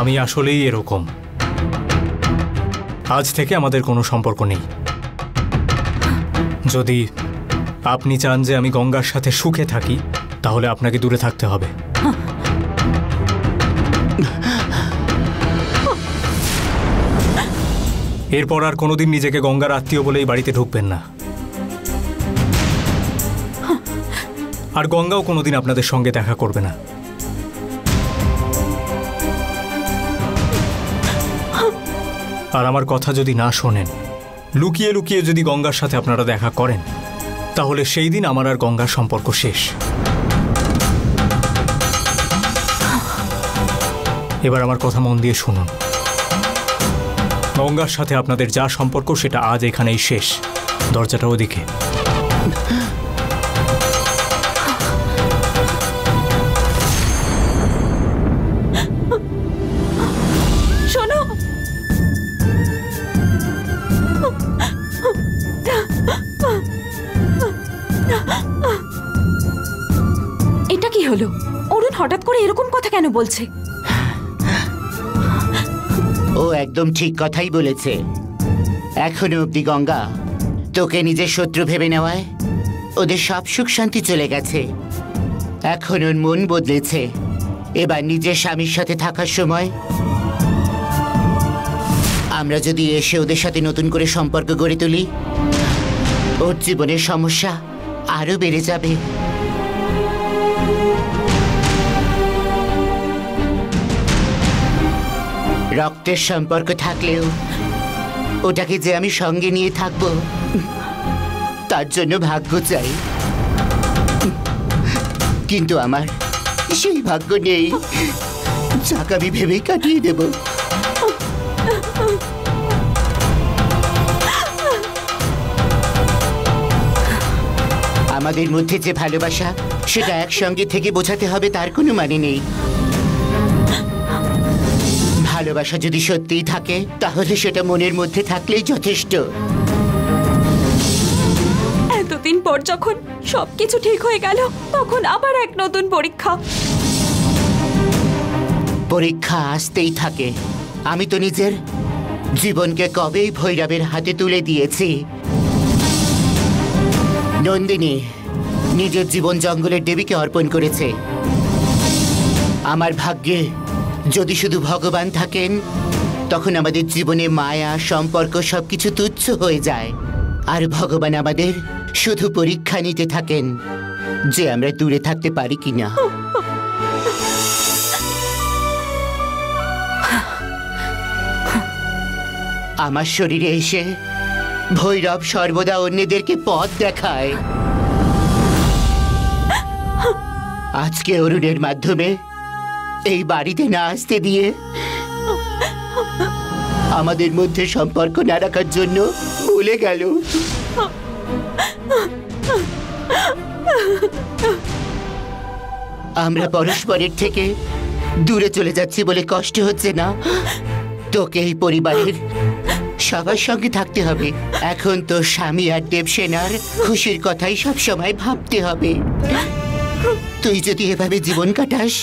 আমি আসলেই এরকম। আজ থেকে আমাদের কোনো সম্পর্ক নেই। যদি আপনি চান যে আমি গঙ্গার সাথে সুখে থাকি, তাহলে আপনাকে দূরে থাকতে হবে। এরপর আর কোনোদিন নিজেকে গঙ্গার আত্মীয় বলে এই বাড়িতে ঢুকবেন না। আর গঙ্গাও কোনোদিন আপনাদের সঙ্গে দেখা করবে না। আর আমার কথা যদি না শোনেন, লুকিয়ে লুকিয়ে যদি গঙ্গার সাথে আপনারা দেখা করেন, তাহলে সেই দিন আমার আর গঙ্গার সম্পর্ক শেষ। এবার আমার কথা মন দিয়ে শুনুন। গঙ্গার সাথে আপনাদের যা সম্পর্ক সেটা আজ এখানেই শেষ। দরজাটা ওদিকে। এটা কি হলো? অরুণ হঠাৎ করে এরকম কথা কেন বলছে? ও একদম ঠিক কথাই বলেছে। এখনো অবধি গঙ্গা তোকে নিজের শত্রু ভেবে নেওয়ায় ওদের সব সুখ শান্তি চলে গেছে। এখন ওর মন বদলেছে। এবার নিজের স্বামীর সাথে থাকার সময় আমরা যদি এসে ওদের সাথে নতুন করে সম্পর্ক গড়ে তুলি, ওর জীবনের সমস্যা আরো বেড়ে যাবে। রক্তের সম্পর্ক থাকলেও ওটাকে যে আমি সঙ্গে নিয়ে থাকব তার জন্য ভাগ্য চাই, কিন্তু আমার সেই ভাগ্য নেই। চাকা আমি ভেবে কাটিয়ে দেব। আমাদের মধ্যে যে ভালোবাসা সেটা একসঙ্গে থেকে বোঝাতে হবে তার কোনো মানে নেই। ভালোবাসা যদি সত্যিই থাকে তাহলে সেটা মনের মধ্যে থাকলেই যথেষ্ট। এতদিন পর যখন সবকিছু ঠিক হয়ে গেল তখন আবার এক নতুন পরীক্ষা। পরীক্ষা আসতেই থাকে। আমি তো নিজের জীবনকে কবেই ভৈরবের হাতে তুলে দিয়েছি। নন্দিনী নিজের জীবন জঙ্গলের দেবীকে অর্পণ করেছে। আমার ভাগ্যে যদি শুধু ভগবান থাকেন, তখন আমাদের জীবনে মায়া সম্পর্ক সবকিছু তুচ্ছ হয়ে যায়। আর ভগবান আমাদের শুধু পরীক্ষা নিতে থাকেন যে আমরা দূরে থাকতে পারি কিনা। আমার শরীরে এসে ভৈরব সর্বদা অন্যদেরকে পথ দেখায়। আজকে অরুণের মাধ্যমে এই বাড়িতে না আসতে দিয়ে আমাদের মধ্যে সম্পর্ক না রাখার জন্য ভুলে গেল। আমরা পরস্পরের থেকে দূরে চলে যাচ্ছি বলে কষ্ট হচ্ছে না? তোকে এই পরিবারের সবার সঙ্গে থাকতে হবে। এখন তো স্বামী আর দেবসেনার খুশির কথাই সব সময় ভাবতে হবে। তুই যদি এভাবে জীবন কাটাস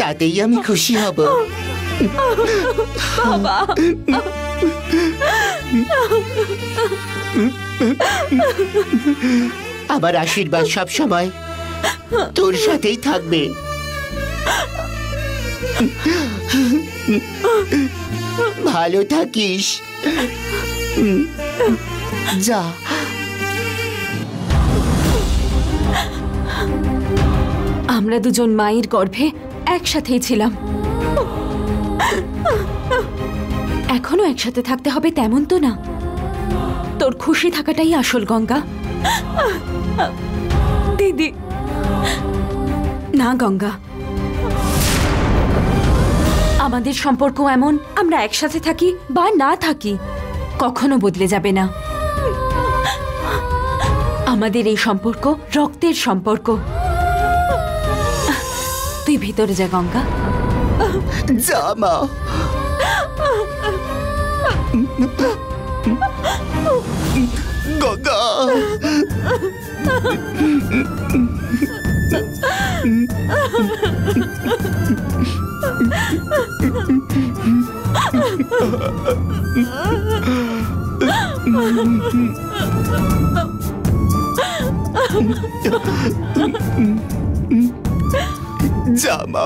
তাতেই আমি খুশি হব। আমার আশীর্বাদ সব সময় তোর সাথেই থাকবে। ভালো থাকিস, যা। আমরা দুজন মায়ের গর্ভে একসাথেই ছিলাম, এখনো একসাথে থাকতে হবে তেমন তো না। তোর খুশি থাকাটাই আসল গঙ্গা। দিদি না গঙ্গা, আমাদের সম্পর্ক এমন, আমরা একসাথে থাকি বা না থাকি কখনো বদলে যাবে না। আমাদের এই সম্পর্ক রক্তের সম্পর্ক। তুই ভিতরে যা গঙ্গা। যা মা। গঙ্গা। जामा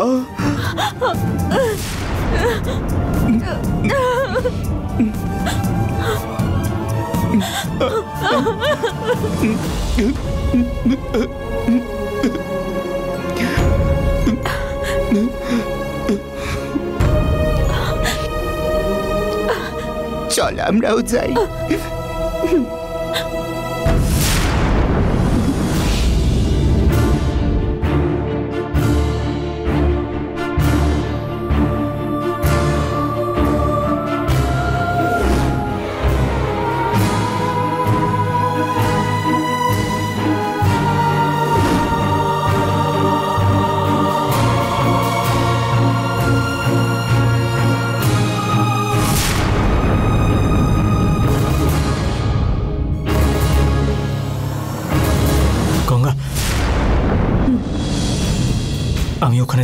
चल हमराओ जाई।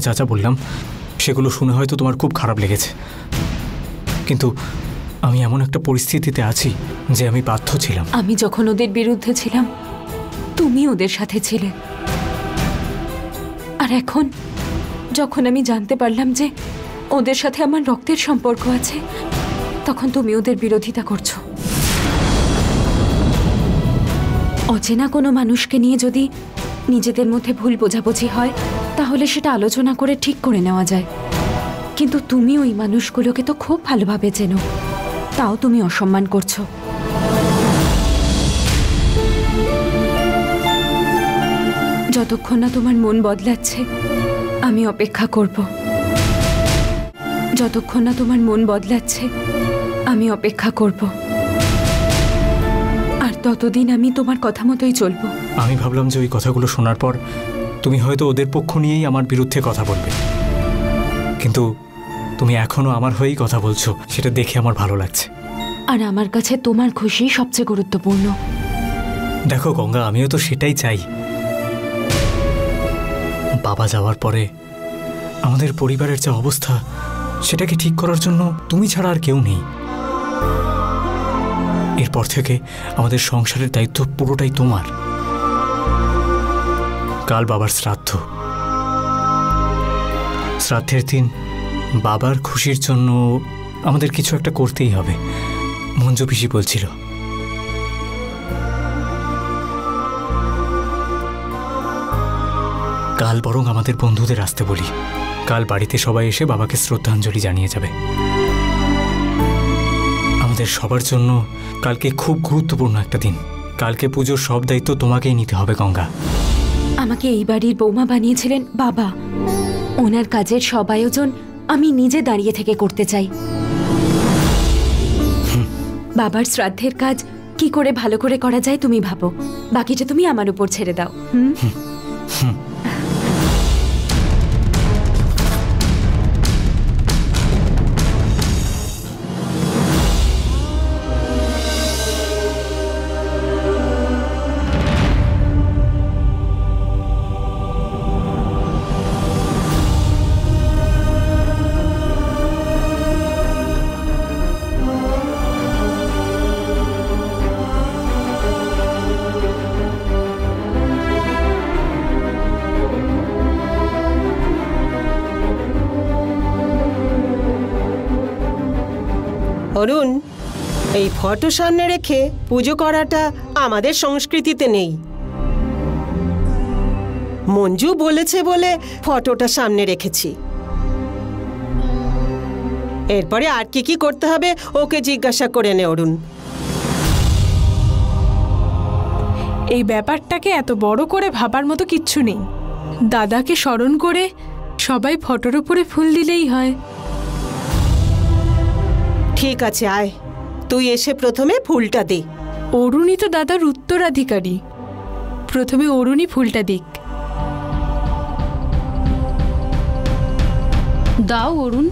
चाचा बोललाम सेगुलो शुने हयতো तुम्हार खूब खराब लेगेছে किन्तु आमी एमन एकटा परिस्थितिते आছি जे आमी बाध्य छिलाम। आमी जखन ओদের বিরুদ্ধে ছিলাম তুমি ওদের সাথে ছিলে, আর এখন যখন আমি জানতে পারলাম যে ওদের সাথে আমার রক্তের সম্পর্ক আছে তখন তুমি ওদের বিরোধিতা করছো। অচেনা কোনো মানুষকে নিয়ে যদি নিজেদের মধ্যে ভুল বোঝাবুঝি হয় তাহলে সেটা আলোচনা করে ঠিক করে নেওয়া যায়, কিন্তু তুমি ওই মানুষগুলোকে তো খুব ভালোভাবে চেনো, তাও তুমি অসম্মান করছো। যতক্ষণ না তোমার মন বদলাচ্ছে আমি অপেক্ষা করব, যতক্ষণ না তোমার মন বদলাচ্ছে আমি অপেক্ষা করব, আর ততদিন আমি তোমার কথা মতোই চলব। আমি ভাবলাম যে ওই কথাগুলো শোনার পর তুমি হয়তো ওদের পক্ষ নিয়েই আমার বিরুদ্ধে কথা বলবে, কিন্তু তুমি এখনো আমার হয়েই কথা বলছো, সেটা দেখে আমার ভালো লাগছে। আর আমার কাছে তোমার খুশি সবচেয়ে গুরুত্বপূর্ণ। দেখো গঙ্গা, আমিও তো সেটাই চাই। বাবা যাওয়ার পরে আমাদের পরিবারের যে অবস্থা সেটাকে ঠিক করার জন্য তুমি ছাড়া আর কেউ নেই। এরপর থেকে আমাদের সংসারের দায়িত্ব পুরোটাই তোমার। কাল বাবার শ্রাদ্ধ, শ্রাদ্ধের দিন বাবার খুশির জন্য আমাদের কিছু একটা করতেই হবে, মঞ্জু পিসি বলছিল। কাল বরং আমাদের বন্ধুদের আসতে বলি, কাল বাড়িতে সবাই এসে বাবাকে শ্রদ্ধাঞ্জলি জানিয়ে যাবে। আমাদের সবার জন্য কালকে খুব গুরুত্বপূর্ণ একটা দিন, কালকে পুজোর সব দায়িত্ব তোমাকেই নিতে হবে গঙ্গা। আমাকে এই বাড়ির বৌমা বানিয়েছিলেন বাবা, ওনার কাজের সব আয়োজন আমি নিজে দাঁড়িয়ে থেকে করতে চাই। বাবার শ্রাদ্ধের কাজ কি করে ভালো করে করা যায় তুমি ভাবো, বাকিটা তুমি আমার উপর ছেড়ে দাও। অরুণ, এই ফটো সামনে রেখে পুজো করাটা আমাদের সংস্কৃতিতে নেই। মঞ্জু বলেছে বলে ফটোটা সামনে রেখেছি। এরপরে আর কি কি করতে হবে ওকে জিজ্ঞাসা করে নে। অরুণ, এই ব্যাপারটাকে এত বড় করে ভাবার মতো কিচ্ছু নেই। দাদাকে স্মরণ করে সবাই ফটোর উপরে ফুল দিলেই হয়। ঠিক আছে, আয়, তুই এসে প্রথমে ফুলটা দে। অরুণই তো দাদার উত্তরাধিকারী, প্রথমে অরুণই ফুলটা দিক। দাও অরুণ।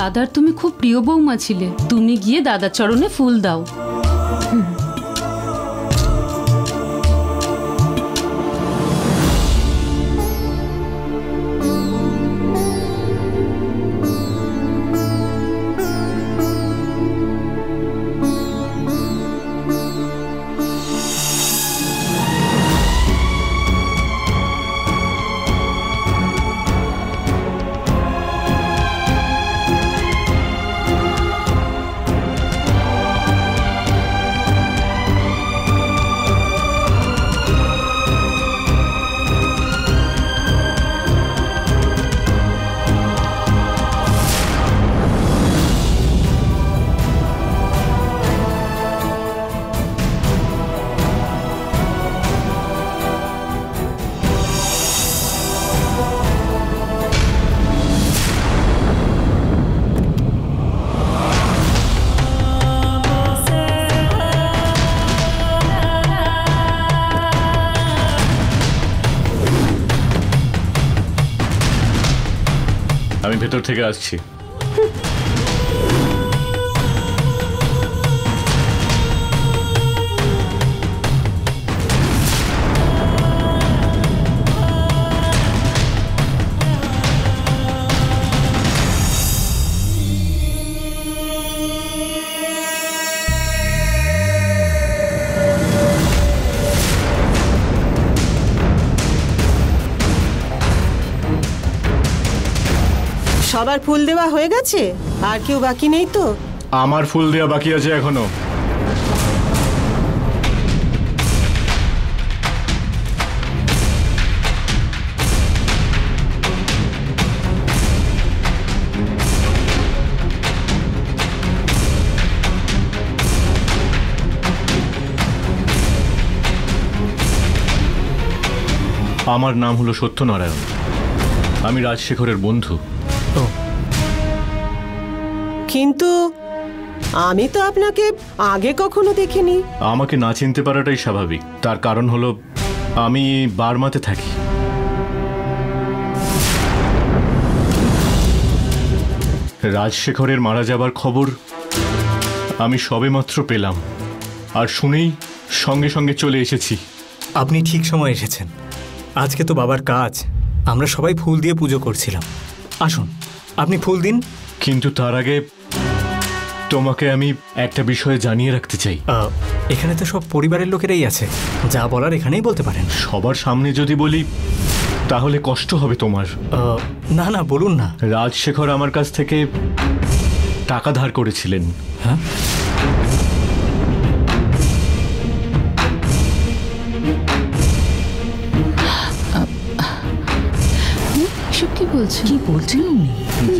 दादार तुमी खूब प्रिय बौमा छिले तुमी गिये दादार चरणे फुल दाओ। ठीक है सबार फुल देवा हो गेछे आर केउ बाकी नेई तो आमार फुल देवा बाकी आछे एखोनो आमार नाम हलो सत्यनारायण आमी राजशेखरेर बंधु किन्तु आमी तो आपनाके आगे कखनो देखिनी आमाके ना चिनते पाराटाई स्वाभाविक तार कारण हलो आमी बारमाते थाकी राजशेखरेर मारा जाबार खबर आमी सबे मात्र पेलाम आर शुनेई संगे संगे चले एसेछि आपनी ठीक समय एसेछेन आजके तो बाबार काज आमरा सबाई फुल दिये पूजो करछिलाम आसुन आपनी फुल दिन किन्तु तार आगे তোমাকে আমি একটা বিষয়ে জানিয়ে রাখতে চাই এখানে তো সব পরিবারের লোকেরাই আছে যা বলার এখানেই বলতে পারেন সবার সামনে যদি বলি তাহলে কষ্ট হবে তোমার না না বলুন না রাজশেখর আমার কাছ থেকে টাকা ধার করেছিলেন হ্যাঁ কি বলছেন উনি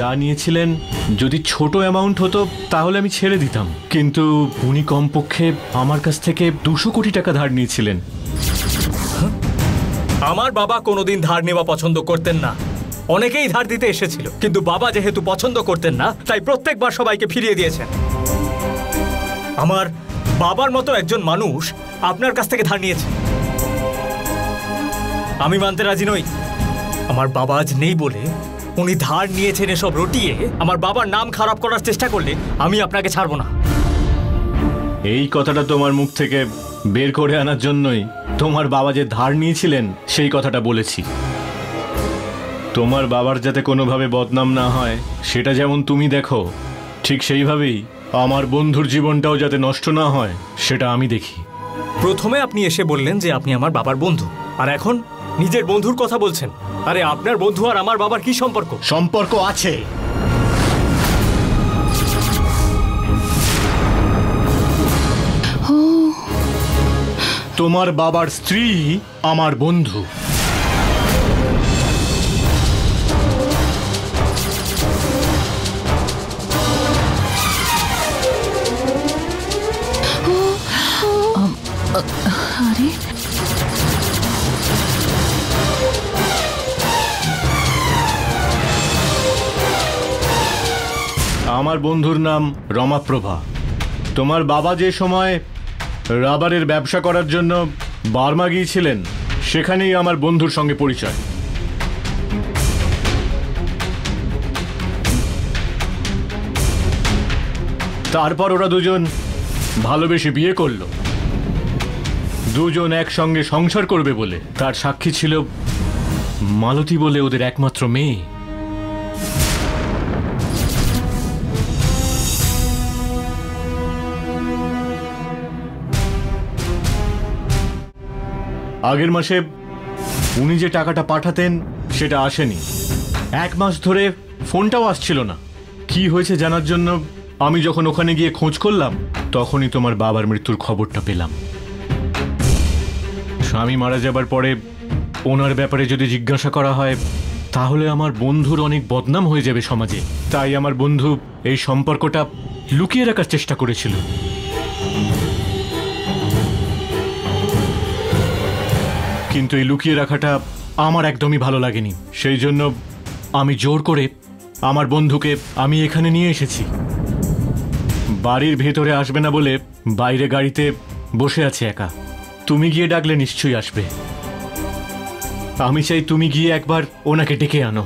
যা নিয়েছিলেন যদি ছোট অ্যামাউন্ট হতো তাহলে আমি ছেড়ে দিতাম কিন্তু উনি কমপক্ষে আমার কাছ থেকে 200 কোটি টাকা ধার নিয়েছিলেন আমার বাবা কোনোদিন ধার নেওয়া পছন্দ করতেন না অনেকেই ধার দিতে এসেছিল কিন্তু বাবা যেহেতু পছন্দ করতেন না তাই প্রত্যেকবার সবাইকে ফিরিয়ে দিয়েছেন আমার বাবার মতো একজন মানুষ আপনার কাছ থেকে ধার নিয়েছে আমি মানতে রাজি নই আমার বাবা আজ নেই বলে উনি ধার নিয়েছেন এসব রটিয়ে আমার বাবার নাম খারাপ করার চেষ্টা করলে আমি আপনাকে ছাড়ব না এই কথাটা তোমার মুখ থেকে বের করে আনার জন্যই তোমার বাবা যে ধার নিয়েছিলেন সেই কথাটা বলেছি তোমার বাবার যাতে কোনোভাবে বদনাম না হয় সেটা যেমন তুমি দেখো ঠিক সেইভাবেই আমার বন্ধুর জীবনটাও যাতে নষ্ট না হয় সেটা আমি দেখি প্রথমে আপনি এসে বললেন যে আপনি আমার বাবার বন্ধু আর এখন নিজের বন্ধুর কথা বলছেন अरे आपनार बंधु और आमार बाबार की सम्पर्क सम्पर्क आछे तोमार बाबार स्त्री आमार बंधु আমার বন্ধুর নাম রমাপ্রভা তোমার বাবা যে সময় রাবারের ব্যবসা করার জন্য বার্মা গিয়েছিলেন সেখানেই আমার বন্ধুর সঙ্গে পরিচয় তারপর ওরা দুজন ভালোবেসে বিয়ে করলো। দুজন একসঙ্গে সংসার করবে বলে তার সাক্ষী ছিল মালতী বলে ওদের একমাত্র মেয়ে। আগের মাসে উনি যে টাকাটা পাঠাতেন সেটা আসেনি, এক মাস ধরে ফোনটাও আসছিল না। কি হয়েছে জানার জন্য আমি যখন ওখানে গিয়ে খোঁজ করলাম তখনই তোমার বাবার মৃত্যুর খবরটা পেলাম। স্বামী মারা যাবার পরে ওনার ব্যাপারে যদি জিজ্ঞাসা করা হয় তাহলে আমার বন্ধুর অনেক বদনাম হয়ে যাবে সমাজে, তাই আমার বন্ধু এই সম্পর্কটা লুকিয়ে রাখার চেষ্টা করেছিল। কিন্তু এই লুকিয়ে রাখাটা আমার একদমই ভালো লাগেনি, সেই জন্য আমি জোর করে আমার বন্ধুকে আমি এখানে নিয়ে এসেছি। বাড়ির ভেতরে আসবে না বলে বাইরে গাড়িতে বসে আছে একা। তুমি গিয়ে ডাকলে নিশ্চয়ই আসবে। আমি চাই তুমি গিয়ে একবার ওনাকে ডেকে আনো।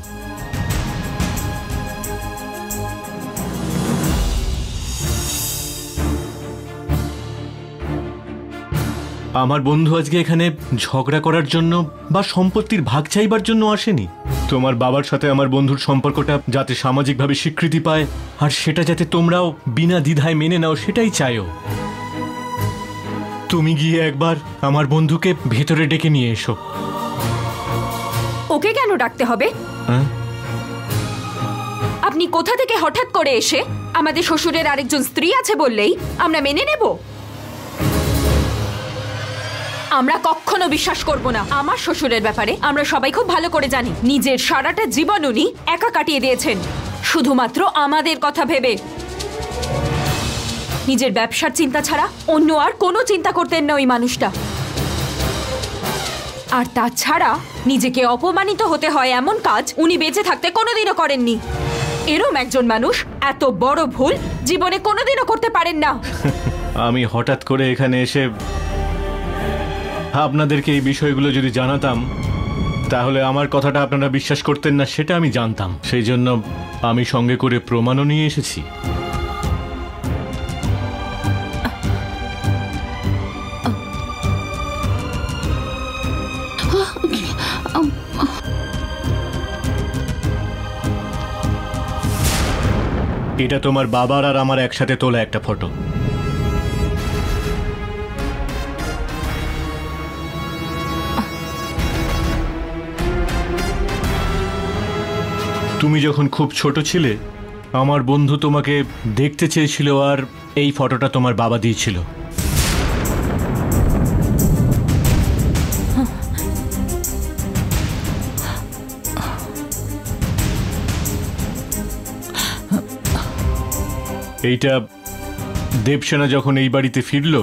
আমার বন্ধু আজকে এখানে ঝগড়া করার জন্য বা সম্পত্তির ভাগ চাইবার জন্য আসেনি। তোমার বাবার সাথে আমার বন্ধুর সম্পর্কটা যাতে সামাজিকভাবে স্বীকৃতি পায় আর সেটা যাতে তোমরাও বিনা দ্বিধায় মেনে নাও সেটাই চাইও। তুমি গিয়ে একবার আমার বন্ধুকে ভেতরে ডেকে নিয়ে এসো। ওকে কেন ডাকতে হবে? আপনি কোথা থেকে হঠাৎ করে এসে আমাদের শ্বশুরের আরেকজন স্ত্রী আছে বললেই আমরা মেনে নেব? আমরা কখনো বিশ্বাস করব না। আমার শ্বশুরের ব্যাপারে আমরা সবাই খুব ভালো করে জানি, নিজের সারাটা জীবন উনি একা কাটিয়ে দিয়েছেন শুধুমাত্র আমাদের কথা ভেবে। নিজের ব্যবসার চিন্তা ছাড়া অন্য আর কোনো চিন্তা করতেন না ওই মানুষটা। আর তাছাড়া নিজেকে অপমানিত হতে হয় এমন কাজ উনি বেঁচে থাকতে কোনোদিনও করেননি। এরম একজন মানুষ এত বড় ভুল জীবনে কোনোদিনও করতে পারেন না। আমি হঠাৎ করে এখানে এসে আপনাদেরকে এই বিষয়গুলো যদি জানাতাম তাহলে আমার কথাটা আপনারা বিশ্বাস করতেন না সেটা আমি জানতাম, সেই জন্য আমি সঙ্গে করে প্রমাণও নিয়ে এসেছি। এটা তোমার বাবার আর আমার একসাথে তোলা একটা ফটো। তুমি যখন খুব ছোট ছিলে আমার বন্ধু তোমাকে দেখতে চেয়েছিল আর এই ফটোটা তোমার বাবা দিয়েছিল। এইটা দেবসেনা যখন এই বাড়িতে ফিরল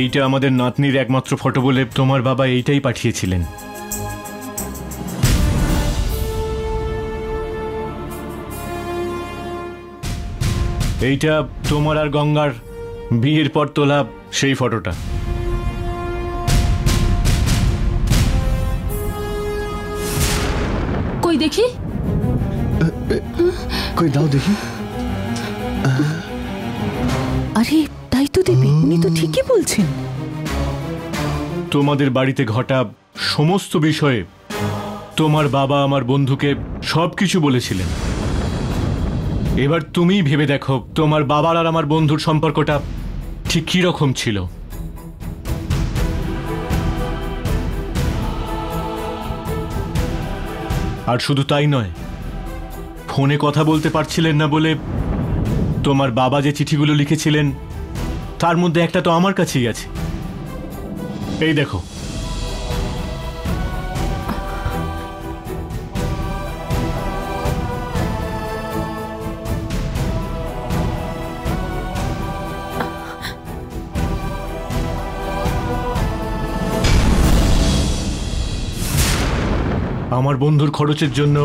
এইটা আমাদের নাতনির একমাত্র ফটো বলে তোমার বাবা এইটাই পাঠিয়েছিলেন। এইটা তোমার আর গঙ্গার বিয়ের পর তোলা সেই ফটোটা। কই দেখি, কই দাও দেখি। আরে তাই তো দেবী, উনি তো ঠিকই বলছেন। তোমাদের বাড়িতে ঘটা সমস্ত বিষয়ে তোমার বাবা আমার বন্ধুকে সবকিছু বলেছিলেন। এবার তুমি ভেবে দেখো তোমার বাবার আর আমার বন্ধুর সম্পর্কটা ঠিক কি রকম ছিল। আর শুধু তাই নয়, ফোনে কথা বলতে পারছিলেন না বলে তোমার বাবা যে চিঠিগুলো লিখেছিলেন তার মধ্যে একটা তো আমার কাছেই আছে, এই দেখো। আমার বন্ধুর খরচের জন্য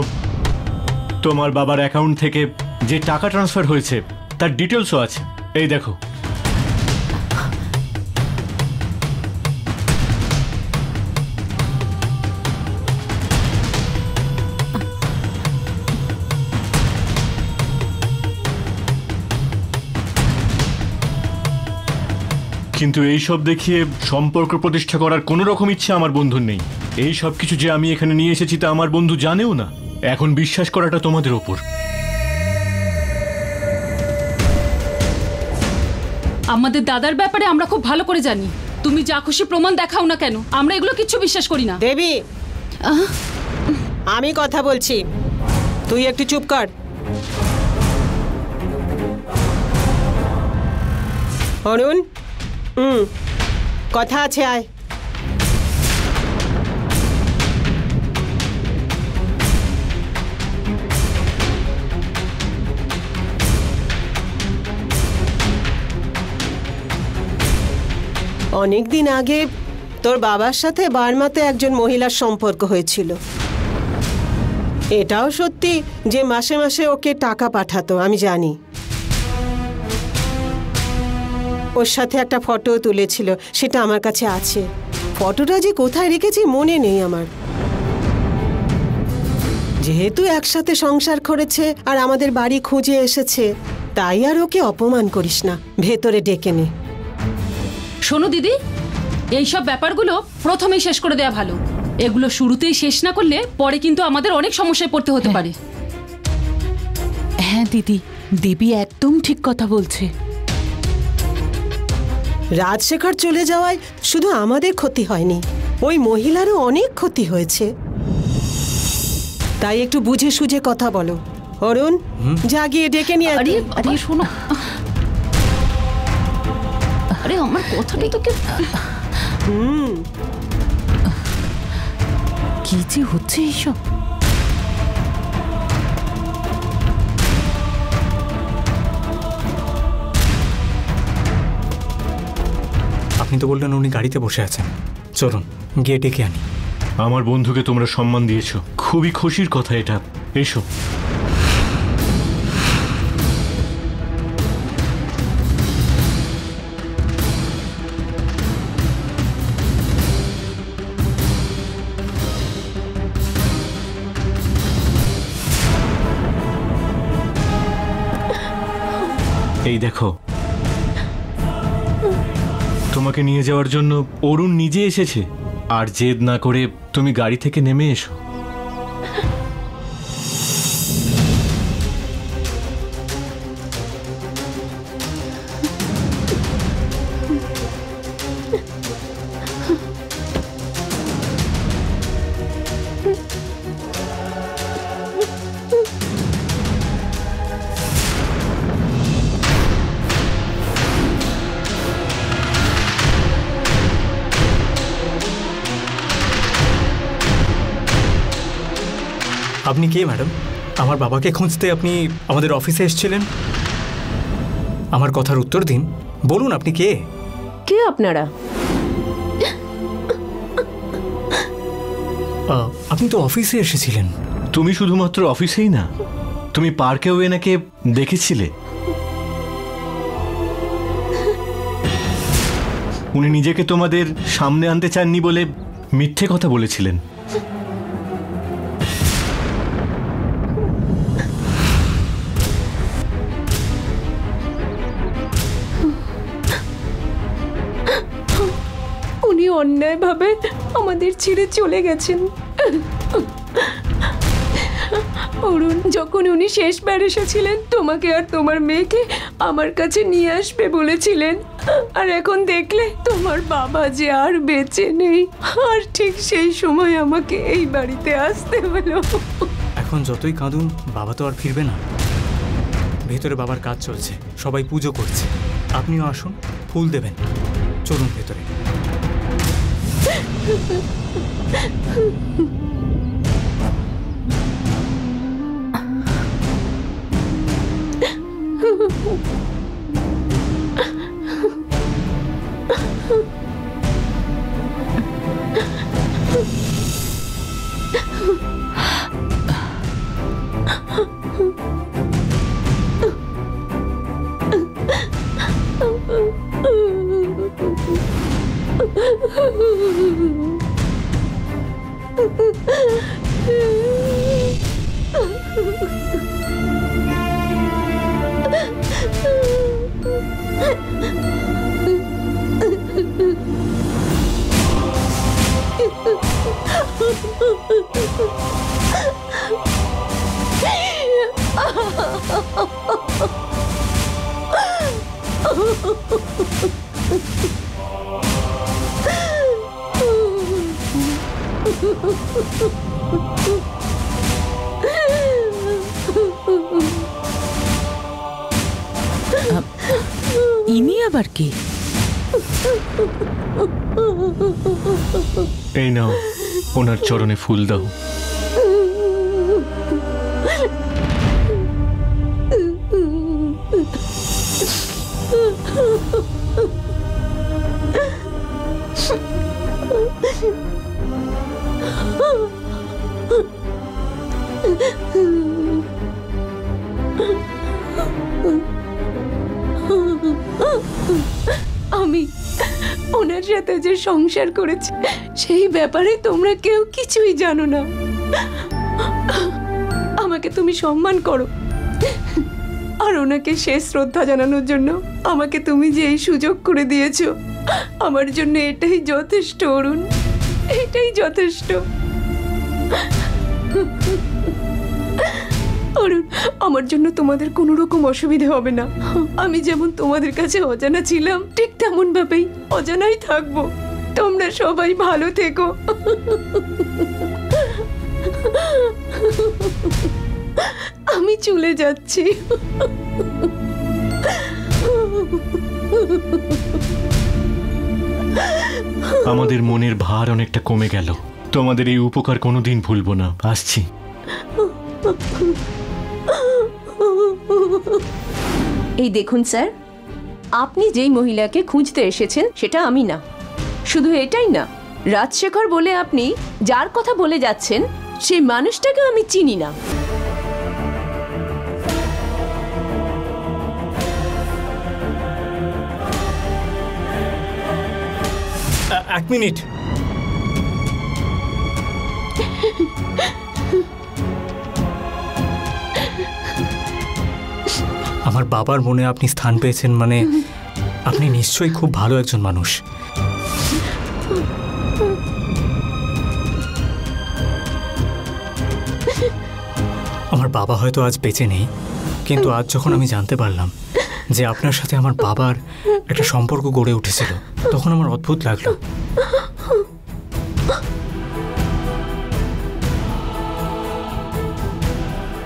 তোমার বাবার অ্যাকাউন্ট থেকে যে টাকা ট্রান্সফার হয়েছে তার ডিটেলসও আছে, এই দেখো। কিন্তু এইসব দেখিয়ে সম্পর্ক প্রতিষ্ঠা করার কোনো রকম ইচ্ছে আমার বন্ধুর নেই। এই সব কিছু যে আমি এখানে নিয়ে এসেছি তা আমার বন্ধু জানেও না। এখন বিশ্বাস করাটা তোমাদের ওপর। আমাদের দাদার ব্যাপারে আমরা খুব ভালো করে জানি। তুমি যা খুশি প্রমাণ দেখাও না কেন, আমরা এগুলো কিচ্ছু বিশ্বাস করি না। দেবী, আমি কথা বলছি, তুই একটু চুপ কর। অরুণ, কথা আছে, আয়। অনেকদিন আগে তোর বাবার সাথে বার্মাতে একজন মহিলার সম্পর্ক হয়েছিল। এটাও সত্যি যে মাসে মাসে ওকে টাকা পাঠাতো, আমি জানি। ওর সাথে একটা ফটো তুলেছিল, সেটা আমার কাছে আছে। ফটোটা যে কোথায় রেখেছি মনে নেই আমার। যেহেতু একসাথে সংসার করেছে আর আমাদের বাড়ি খুঁজে এসেছে, তাই আর ওকে অপমান করিস না, ভেতরে ডেকে নে। শোনো দিদি, এইসব ব্যাপারগুলো প্রথমেই শেষ করে দেওয়া ভালো। এগুলো শুরুতেই শেষ না করলে পরে কিন্তু আমাদের অনেক সমস্যায় পড়তে হতে পারে। হ্যাঁ দিদি, দেবী একদম ঠিক কথা বলছে। রাজশেখর চলে যাওয়ায় শুধু আমাদের ক্ষতি হয়নি, ওই মহিলারও অনেক ক্ষতি হয়েছে। তাই একটু বুঝে সুঝে কথা বলো। অরুণ, জাগিয়ে ডেকে নিয়ে। আরে শোনো, আরে আমার কথাটা তো কি যে হচ্ছে এইসব। আপনি তো বললেন উনি গাড়িতে বসে আছেন, চলুন গিয়ে ডেকে আনি। আমার বন্ধুকে তোমরা সম্মান দিয়েছো, খুবই খুশির কথা এটা। এসো। এই দেখো, তোমাকে নিয়ে যাওয়ার জন্য অরুণ নিজে এসেছে। আর জেদ না করে তুমি গাড়ি থেকে নেমে এসো। আপনি কে ম্যাডাম? আমার বাবাকে খুঁজতে আপনি আমাদের অফিসে এসেছিলেন? আমার কথার উত্তর দিন, বলুন আপনি কে? কে আপনারা? আপনি তো অফিসে এসেছিলেন। তুমি শুধুমাত্র অফিসেই না, তুমি পার্কেও এনাকে দেখেছিলে। উনি নিজেকে তোমাদের সামনে আনতে চাননি বলে মিথ্যে কথা বলেছিলেন। অন্যায়ভাবে আমাদের ছেড়ে চলে গেছেন। অরুণ যখন উনি শেষবার এসেছিলেন, তোমাকে আর তোমার মেয়েকে আমার কাছে নিয়ে আসবে বলেছিলেন। আর এখন দেখলে তোমার বাবা যে আর বেঁচে নেই, আর ঠিক সেই সময় আমাকে এই বাড়িতে আসতে হলো। এখন যতই কাঁদুন, বাবা তো আর ফিরবে না। ভেতরে বাবার কাজ চলছে, সবাই পুজো করছে। আপনিও আসুন, ফুল দেবেন। চলুন ভেতরে। इनी आबार की ए नाओ ओनार चरणे फुल दाओ संसार करेछी बेपारे तोमरा केउ किछुई जानो ना आमाके तुमी सम्मान करो और ओनाके शेष श्रद्धा जानानोर जोन्नो आमाके तुमी जे एई सुयोग करे दियेछो आमार जोन्नो एटाई यथेष्ट अरुण एटाई यथेष्ट अरुण आमार जोन्नो तोमादेर कोनो रकम असुविधा होबे ना आमी जेमन तोमादेर काछे अजाना छिलाम ठीक तेमन भाबेई अजानाई थाकबो তোমরা সবাই ভালো থেকো। আমি চলে যাচ্ছি। আমাদের মনের ভার অনেকটা কমে গেল। তোমাদের এই উপকার কোনোদিন ভুলবো না। আসছি। এই দেখুন স্যার, আপনি যেই মহিলাকে খুঁজতে এসেছেন সেটা আমি না। शुधु एटाई ना राजशेखर बोले आपनी जार कथा बोले जाच्छेन सेई मानुषटाके आमी चिनी ना एक मिनट आमार बाबार मने आपनी स्थान पेयेछेन माने आपनी निश्चयई खूब भालो एकजन मानुष আমার বাবা হয়তো আজ বেঁচে নেই কিন্তু আজ যখন আমি জানতে পারলাম যে আপনার সাথে আমার বাবার একটা সম্পর্ক গড়ে উঠেছিল তখন আমার অদ্ভুত লাগলো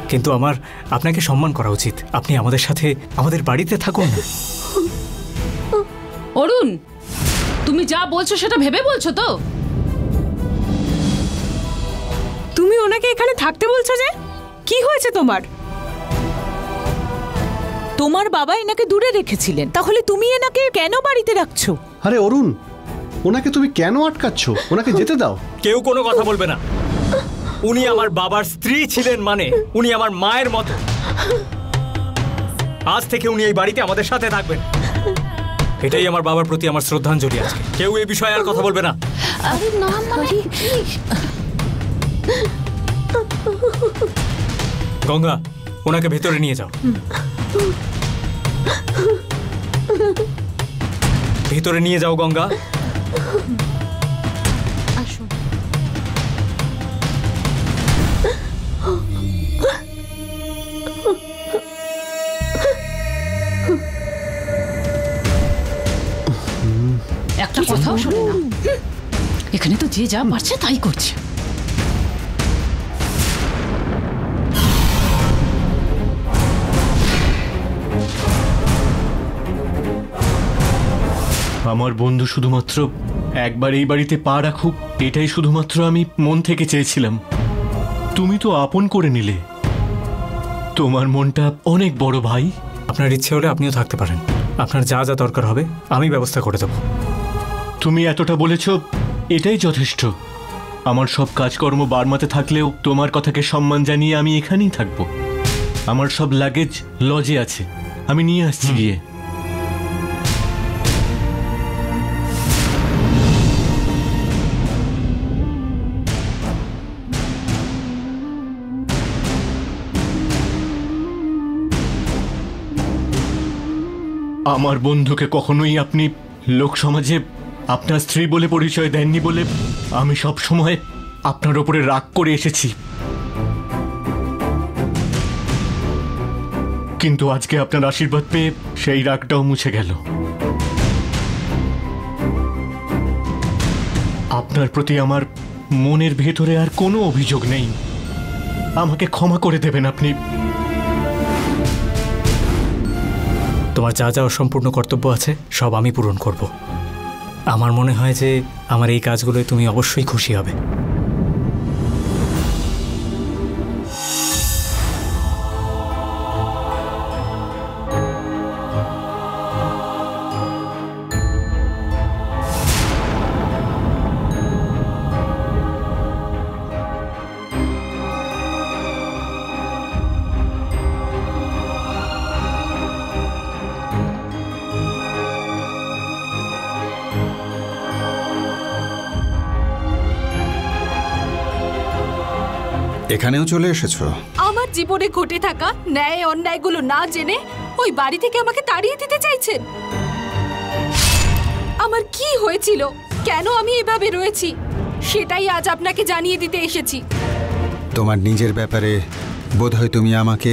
কিন্তু আমার আপনাকে সম্মান করা উচিত আপনি আমাদের সাথে আমাদের বাড়িতে থাকুন অরুণ তুমি যা বলছো সেটা ভেবে বলছো তো তুমি ওনাকে এখানে থাকতে বলছো যে কি হয়েছে তোমার তোমার বাবা এনাকে দূরে রেখেছিলেন তাহলে তুমি এনাকে কেন বাড়িতে রাখছো আরে অরুণ ওনাকে তুমি কেন আটকাচ্ছো ওনাকে যেতে দাও কেউ কোনো কথা বলবে না উনি আমার বাবার স্ত্রী ছিলেন মানে উনি আমার মায়ের মতো আজ থেকে উনি এই বাড়িতে আমাদের সাথে থাকবেন এটাই আমার বাবার প্রতি আমার শ্রদ্ধাঞ্জলি আজকে কেউ এই বিষয়ে আর কথা বলবে না আরে না মানে গঙ্গা ওনাকে ভিতরে নিয়ে যাও ভিতরে নিয়ে যাও গঙ্গা আসো একটা কথাও শুনে না এখানে তো যে যা পারছে তাই করছে আমার বন্ধু শুধুমাত্র একবার এই বাড়িতে পা রাখুক এটাই শুধুমাত্র আমি মন থেকে চেয়েছিলাম তুমি তো আপন করে নিলে তোমার মনটা অনেক বড় ভাই আপনার ইচ্ছে হলে আপনিও থাকতে পারেন আপনার যা যা দরকার হবে আমি ব্যবস্থা করে দেব তুমি এতটা বলেছো এটাই যথেষ্ট আমার সব কাজকর্ম বারমাতে থাকলেও তোমার কথাকে সম্মান জানিয়ে আমি এখানেই থাকব আমার সব লাগেজ লজে আছে আমি নিয়ে আসছি গিয়ে আমার বন্ধুকে কখনোই আপনি লোক সমাজে আপনার স্ত্রী বলে পরিচয় দেননি বলে আমি সব সময় আপনার উপরে রাগ করে এসেছি किन्तु आज के आपनार आशीर्वाद पेये सेई रागटाओ मुछे गेल। आपनार प्रति आमार मनेर भेतरे आर कोनो अभियोग नेई। आमाके क्षमा करे देबेन आपनि। तोमार जा जा असम्पूर्ण कर्तव्य आछे सब आमि पूरण करब। आमार मने हय जे आमार एई काजगुलोय तुमि अवश्यई खुशी हबे। এখানেও চলে এসেছো। আমার জীবনে ঘটে থাকা ন্যায় অন্যায়গুলো না জেনে ওই বাড়ি থেকে আমাকে তাড়িয়ে দিতে চাইছেন। আমার কি হয়েছিল, কেন আমি এভাবে রয়েছি, সেটাই আজ আপনাকে জানিয়ে দিতে এসেছি। তোমার নিজের ব্যাপারে বোধহয় তুমি আমাকে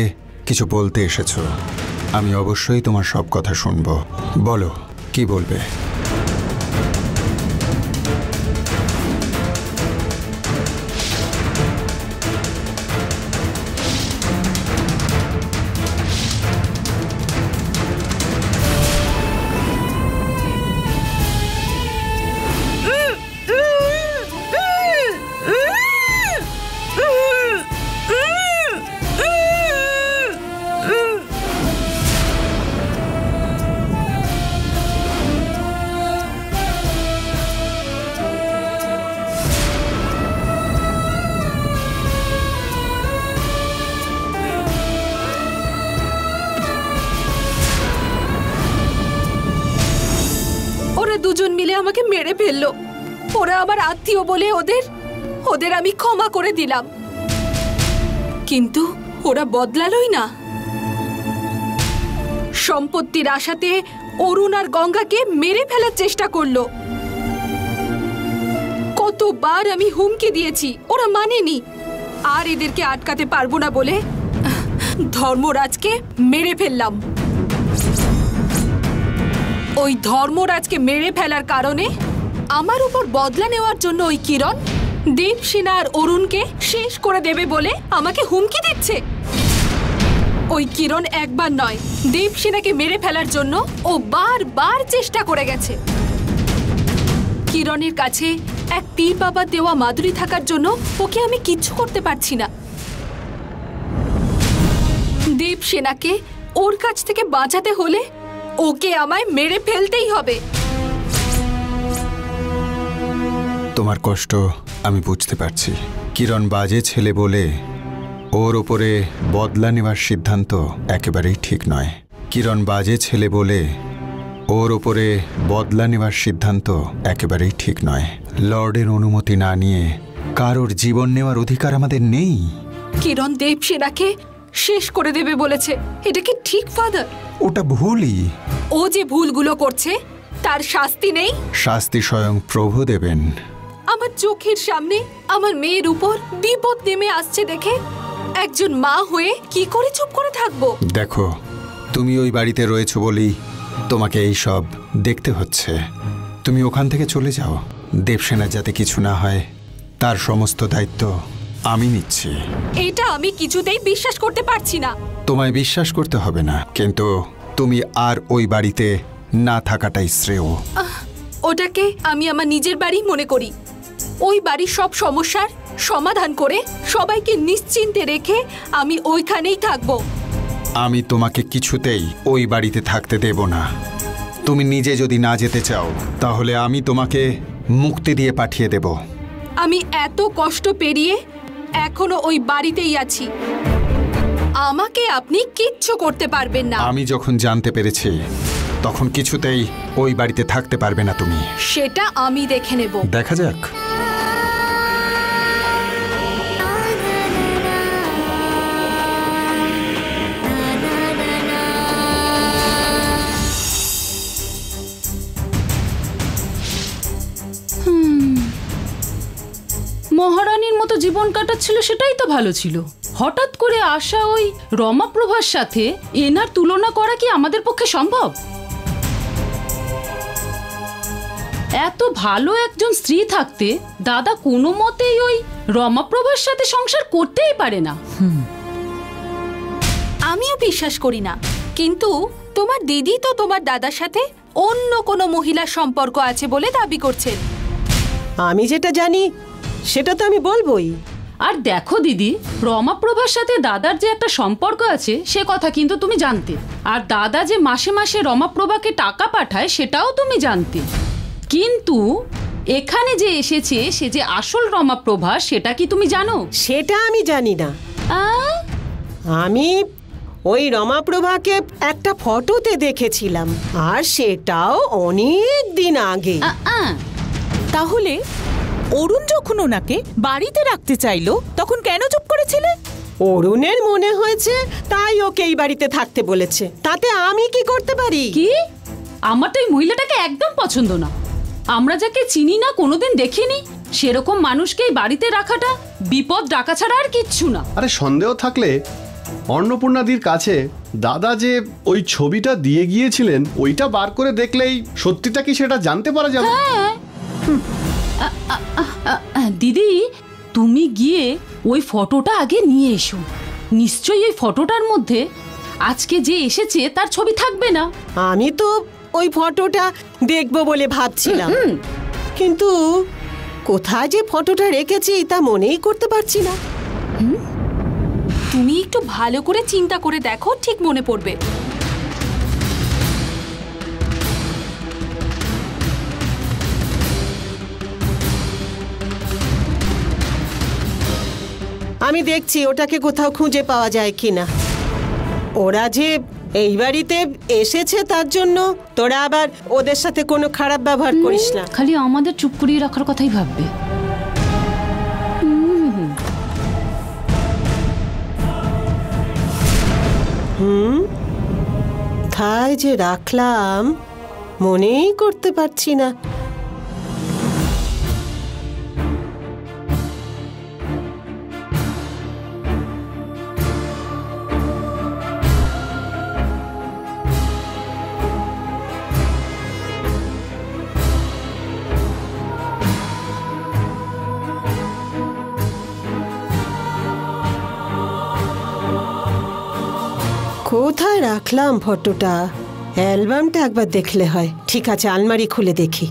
কিছু বলতে এসেছো। আমি অবশ্যই তোমার সব কথা শুনবো। বলো, কি বলবে? मेरे फेललो ओरा आमार आत्मीय बोले ओदेर ओदेर आमी क्षमा करे दिलाम, किन्तु ओरा बदलालोई ना। सम्पत्तिर आशाते अरुण आर गंगाके मेरे फेलार चेष्टा करलो। कतबार आमी हुमकी दिएछि, ओरा मानेनि। आर एदेरके आटकाते पारबो ना बोले धर्मराजके मेरे फेललाम। ওই ধর্মরাজকে মেরে ফেলার কারণে আমার উপর বদলা নেওয়ার জন্য ওই কিরণ দীপ সিনার অরুণকে শেষ করে দেবে বলে আমাকে হুমকি দিচ্ছে। ওই কিরণ একবার নয়, দীপ সিনাকে মেরে ফেলার জন্য ও বারবার চেষ্টা করে গেছে। কিরণের কাছে এক পীর বাবা দেওয়া মাধুরী থাকার জন্য ওকে আমি কিচ্ছু করতে পারছি না। দীপ সিনাকে ওর কাছ থেকে বাঁচাতে হলে ओके आमाय मेरे फेलते ही होबे। तुम्हार कष्ट आमी बुझते पारछी। किरण बाजे छेले बोले ओर उपरे बदला नेवार सिद्धांत एकेबारेई ठीक नय। किरण बाजे छेले बोले ओर उपरे बदला नेवार सिद्धांत एकेबारेई ठीक नय। लर्डेर अनुमति ना निये कारोर जीवन नेवार अधिकार आमादेर नेई। किरण देवसेनाके शेष करे देबे बोलेछे, एटा कि ठीक फादर? ওটা ভুলই। ও যে ভুলগুলো করছে তার শাস্তি নেই? শাস্তি স্বয়ং প্রভু দেবেন। আমার চোখের সামনে আমার মেয়ের উপর বিপদ নেমে আসছে দেখে একজন মা হয়ে কি করে চুপ করে থাকবো? দেখো, তুমি ওই বাড়িতে রয়েছো বলি তোমাকে এই সব দেখতে হচ্ছে। তুমি ওখান থেকে চলে যাও। দেবসেনার যাতে কিছু না হয় তার সমস্ত দায়িত্ব আমি নিচ্ছি। এটা আমি কিছুতেই বিশ্বাস করতে পারছি না। তোমায় বিশ্বাস করতে হবে না, কিন্তু তুমি আর ওই বাড়িতে না থাকাটাই শ্রেয়। ওটাকে আমি আমার নিজের বাড়ি মনে করি। ওই বাড়ির সব সমস্যার সমাধান করে সবাইকে নিশ্চিন্তে রেখে আমি ওইখানেই থাকব। আমি তোমাকে কিছুতেই ওই বাড়িতে থাকতে দেব না। তুমি নিজে যদি না যেতে চাও তাহলে আমি তোমাকে মুক্তি দিয়ে পাঠিয়ে দেব। আমি এত কষ্ট পেরিয়ে এখনো ওই বাড়িতেই আছি। আমাকে আপনি কিচ্ছু করতে পারবেন না। আমি যখন জানতে পেরেছি তখন কিছুতেই ওই বাড়িতে থাকতে পারবে না তুমি। সেটা আমি দেখে নেব। দেখা যাক। মহারানীর মতো জীবন কাটাচ্ছিল, সেটাই তো ভালো ছিল। হঠাৎ করে আসা ওই রমাপ্রভার সাথে এনার তুলনা করা কি আমাদের পক্ষে সম্ভব? এত ভালো একজন স্ত্রী থাকতে দাদা কোনো মতেই ওই রমাপ্রভার সাথে সংসার করতেই পারে না। আমিও বিশ্বাস করি না, কিন্তু তোমার দিদি তো তোমার দাদার সাথে অন্য কোনো মহিলার সম্পর্ক আছে বলে দাবি করছেন। আমি যেটা জানি সেটা তো আমি বলবোই। আর দেখো দিদি, রমাপ্রভার সাথে দাদার যে একটা সম্পর্ক আছে সে কথা কিন্তু তুমি জানতে, আর দাদা যে মাসে মাসে রমাপ্রভাকে টাকা পাঠায় সেটাও তুমি জানতে, কিন্তু এখানে যে এসেছে সে যে আসল রমাপ্রভা সেটা কি তুমি জানো? সেটা আমি জানি না। আমি ওই রমাপ্রভাকে একটা ফটোতে দেখেছিলাম, আর সেটাও অনেক দিন আগে। তাহলে অরুণ যখন ওনাকে বাড়িতে রাখতে চাইলো তখন কেন চুপ করেছিলে? অরুণের মনে হয়েছে তাই ওকে এই বাড়িতে থাকতে বলেছে, তাতে আমি কি করতে পারি? কি আমার তো এই মহিলাটাকে একদম পছন্দ না। আমরা যাকে চিনি না, কোনোদিন দেখিনি, সেরকম মানুষকে এই বাড়িতে রাখাটা বিপদ ডাকা ছাড়া আর কিচ্ছু না। আরে সন্দেহ থাকলে অন্নপূর্ণাদির কাছে দাদা যে ওই ছবিটা দিয়ে গিয়েছিলেন ওইটা বার করে দেখলেই সত্যিটা কি সেটা জানতে পারা যাবে। দিদি তুমি গিয়ে ওই ফটোটা আগে নিয়ে এসো, নিশ্চয়ই ওই ফটোটার মধ্যে আজকে যে এসেছে তার ছবি থাকবে না। আমি তো ওই ফটোটা দেখব বলে ভাবছিলাম, কিন্তু কোথায় যে ফটোটা রেখেছি তা মনেই করতে পারছি না। তুমি একটু ভালো করে চিন্তা করে দেখো, ঠিক মনে পড়বে। আমি দেখছি ওটাকে কোথাও খুঁজে পাওয়া যায় কিনা। ওরা যে এই বাড়িতে এসেছে তার জন্য তোরা আবার ওদের সাথে কোনো খারাপ ব্যবহার করিস না, খালি আমাদের চুপ করিয়ে রাখার কথাই ভাববে। তাই যে রাখলাম মনেই করতে পারছি না। কোথায় রাখলাম ফটোটা? অ্যালবামটা একবার দেখলে হয়। ঠিক আছে, আলমারি খুলে দেখি।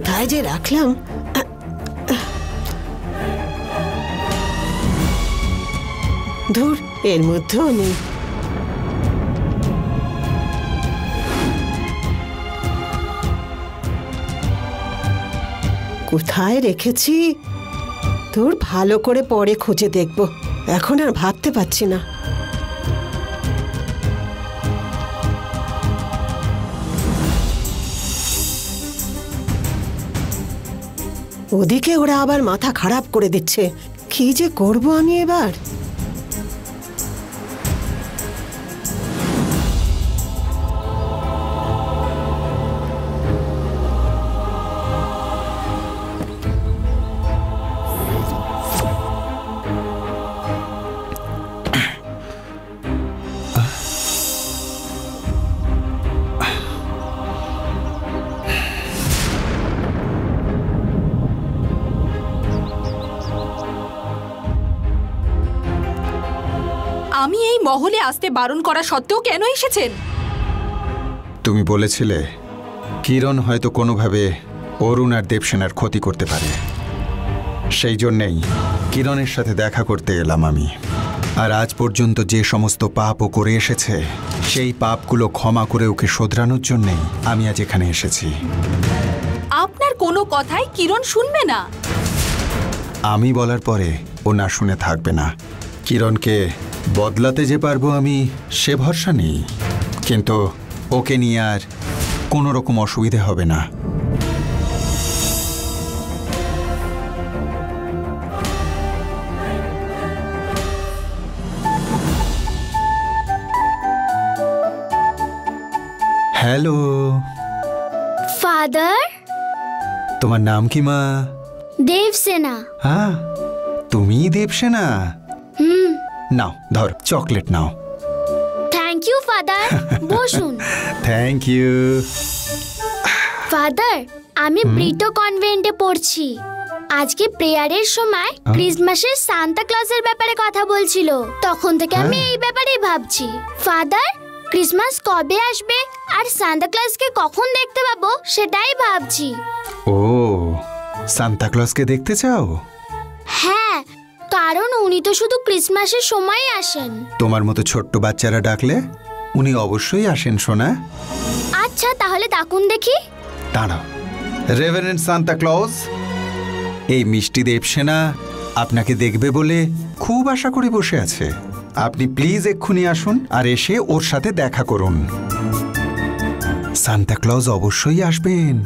কোথায় যে রাখলাম? ধুর, এর মধ্যেও নেই। কোথায় রেখেছি? ধুর, ভালো করে পরে খুঁজে দেখব, এখন আর ভাবতে পারছি না। ওদিকে ওরা আবার মাথা খারাপ করে দিচ্ছে, কি যে করব আমি এবার। আমি এই মহলে আসতে বারণ করা সত্ত্বেও কেন এসেছেন? তুমি বলেছিলে কিরণ হয়তো কোনোভাবে অরুণ আর দেবসেনার ক্ষতি করতে পারে, সেই জন্যেই কিরণের সাথে দেখা করতে এলাম আমি। আর আজ পর্যন্ত যে সমস্ত পাপ ও করে এসেছে সেই পাপগুলো ক্ষমা করে ওকে শোধরানোর জন্যেই আমি আজ এখানে এসেছি। আপনার কোনো কথাই কিরণ শুনবে না। आमी बोलार परे ओ ना शुने थाकबे ना। किरण के बदलाते जे पारबो आमी से भरसा नेई, किन्तु ओके निये आर कोनो रकम असुविधा होबे ना। हेलो फादर, तुम्हार नाम की माँ? देवसेना। हाँ, तुम ही देवसेना? नाओ धर चॉकलेट नाओ। थैंक यू फादर, बोशुन। Thank you father. आमी ब्रिटो कन्वेंटे पढ़छी। आज के प्रेयारेर समय क्रिसमासेर सांता क्लॉजेर ब्यापारे कथा बोलछिलो, तखन थेके आमी एई ब्यापारेई भाबछी। फादर क्रिसमस कबे आसबे और सांता क्लॉज के कखन देखते पाबो सेटाई भाबछी। ओ, सांता क्लॉज के देखते चाओ? हाँ, कारण उनी तो शुधु क्रिसमसेर समयई आसेन। तोमार मतो छोट्टो बाच्चारा डाकले उनी अवश्यई आसेन सोना। अच्छा ताहले डाकुन देखी। दाड़ाओ, रेवेरेंड सांता क्लॉज, ए मिष्टि देवसेना आपनाके देखबे बोले खूब आशा करे बसे आछे। आपनी प्लीज एक्षुनी आसुन और एसे ओर साथे देखा करुन। सांता क्लॉज अवश्यई आसबेन।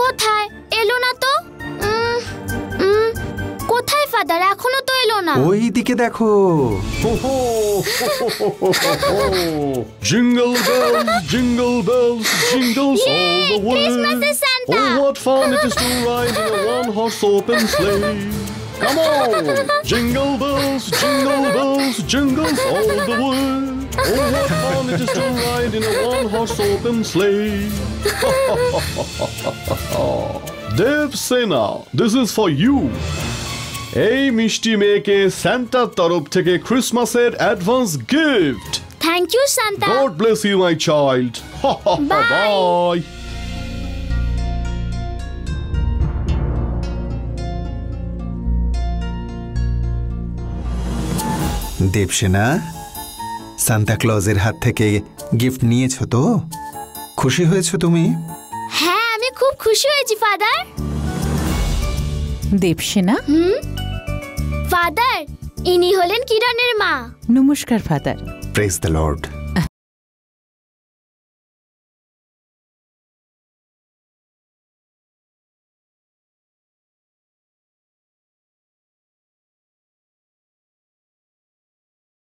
कोथाय एलो ना तो? कोथाय फादर, एखोनो तो एलो ना। ओई दिके देखो। Jingle bells, jingle bells, jingles all the way. Christmas is Santa. Oh, what fun it is to ride in a one-horse open sleigh. Come on! Jingle bells, jingle bells, jingles all the way. Oh, what fun it is to ride in a one-horse open sleigh. Devsena, this is for you. Ei mishti meke Santa tarop theke Christmaser advance gift. Thank you, Santa. God bless you, my child. Bye. Bye. Devasena, Santa क्लॉजेर हाथ थेके gift नियेछो तो? खुशी होयेछो तुमी? हाँ, आमी खूब खुशी होयेछि फादर। देवसेना? फादर, इनी होलेन किरणेर मा। नमस्कार फादर। Praise the Lord.